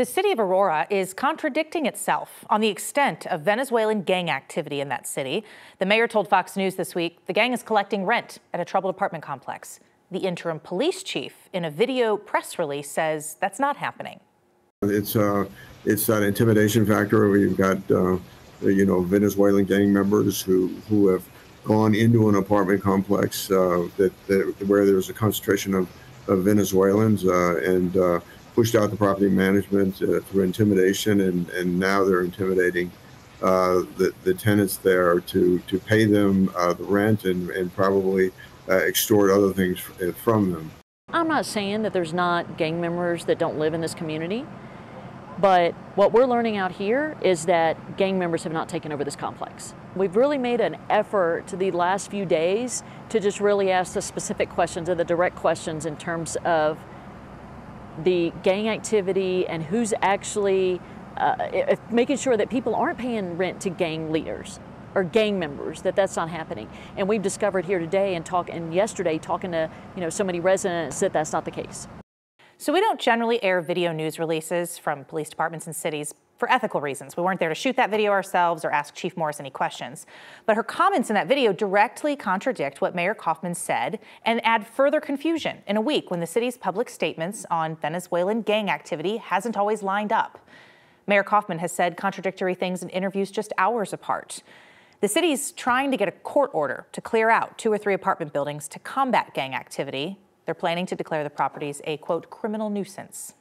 The city of Aurora is contradicting itself on the extent of Venezuelan gang activity in that city. The mayor told Fox News this week the gang is collecting rent at a troubled apartment complex. The interim police chief, in a video press release, says that's not happening. It's an intimidation factor. We've got Venezuelan gang members who have gone into an apartment complex where there's a concentration of Venezuelans and pushed out the property management through intimidation, and now they're intimidating the tenants there to pay them the rent and probably extort other things from them. I'm not saying that there's not gang members that don't live in this community, but what we're learning out here is that gang members have not taken over this complex. We've really made an effort the last few days to just really ask the specific questions or the direct questions in terms of the gang activity and who's actually making sure that people aren't paying rent to gang leaders or gang members, that's not happening. And we've discovered here today and yesterday talking to so many residents that's not the case. So we don't generally air video news releases from police departments and cities for ethical reasons. We weren't there to shoot that video ourselves or ask Chief Morris any questions. But her comments in that video directly contradict what Mayor Kaufman said and add further confusion in a week when the city's public statements on Venezuelan gang activity hasn't always lined up. Mayor Kaufman has said contradictory things in interviews just hours apart. The city's trying to get a court order to clear out 2 or 3 apartment buildings to combat gang activity. They're planning to declare the properties a, quote, criminal nuisance.